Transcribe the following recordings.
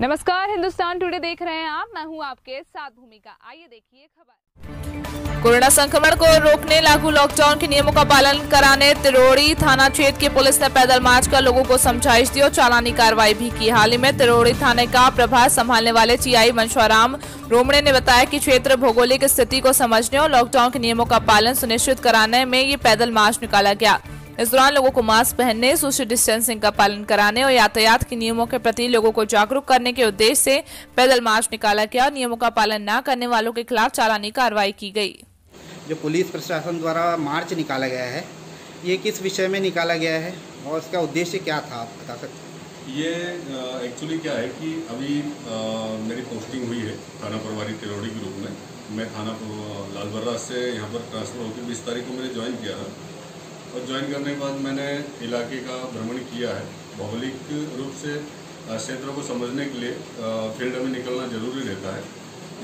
नमस्कार, हिंदुस्तान टुडे देख रहे हैं आप। मैं हूं आपके साथ भूमिका। आइए देखिए खबर। कोरोना संक्रमण को रोकने लागू लॉकडाउन के नियमों का पालन कराने तिरोड़ी थाना क्षेत्र की पुलिस ने पैदल मार्च कर लोगों को समझाइश दी और चालानी कार्रवाई भी की। हाल ही में तिरोड़ी थाने का प्रभार संभालने वाले CI मंशाराम रोमड़े ने बताया कि क्षेत्र भौगोलिक स्थिति को समझने और लॉकडाउन के नियमों का पालन सुनिश्चित कराने में ये पैदल मार्च निकाला गया। इस दौरान लोगों को मास्क पहनने, सोशल डिस्टेंसिंग का पालन कराने और यातायात के नियमों के प्रति लोगों को जागरूक करने के उद्देश्य से पैदल मार्च निकाला गया और नियमों का पालन न करने वालों के खिलाफ चालानी कार्रवाई की गई। जो पुलिस प्रशासन द्वारा मार्च निकाला गया है, ये किस विषय में निकाला गया है और इसका उद्देश्य क्या था, आप बता सकते हैं? ये एक्चुअली क्या है कि अभी मेरी पोस्टिंग हुई है थाना प्रभारी तिरोड़ी के रूप में। मैं थाना लालबर्रा से यहाँ पर ट्रांसफर होकर 20 तारीख को मैंने ज्वाइन किया था और ज्वाइन करने के बाद मैंने इलाके का भ्रमण किया है। भौगोलिक रूप से क्षेत्रों को समझने के लिए फील्ड में निकलना जरूरी रहता है।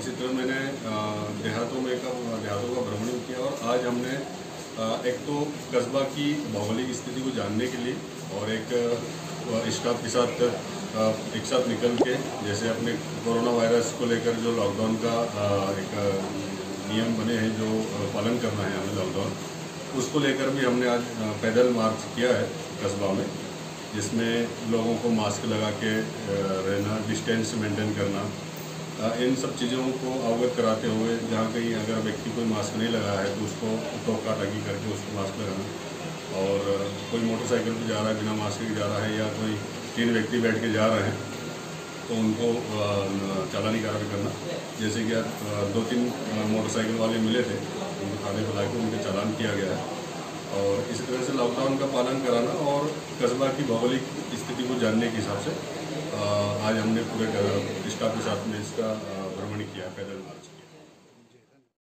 इसी तरह मैंने देहातों का भ्रमण किया और आज हमने एक तो कस्बा की भौगोलिक स्थिति को जानने के लिए और एक स्टाफ के साथ निकल के, जैसे अपने कोरोना वायरस को लेकर जो लॉकडाउन का एक नियम बने हैं, जो पालन करना है हमें लॉकडाउन, उसको लेकर भी हमने आज पैदल मार्च किया है कस्बा में, जिसमें लोगों को मास्क लगा के रहना, डिस्टेंस मेंटेन करना, इन सब चीज़ों को अवगत कराते हुए जहाँ कहीं अगर व्यक्ति कोई मास्क नहीं लगाया है तो उसको टोका टकी करके उसको मास्क लगाना, और कोई मोटरसाइकिल पर जा रहा है बिना मास्क के जा रहा है या कोई 3 व्यक्ति बैठ के जा रहे हैं तो उनको चालानी कार्रवाई करना। जैसे कि 2-3 मोटरसाइकिल वाले मिले थे, उनको थाने बुला के उनके चालान किया गया है। और इसी तरह से लॉकडाउन का पालन कराना और कस्बा की भौगोलिक स्थिति को जानने के हिसाब से आज हमने पूरे स्टाफ के साथ में इसका भ्रमण किया, पैदल मार्च किया।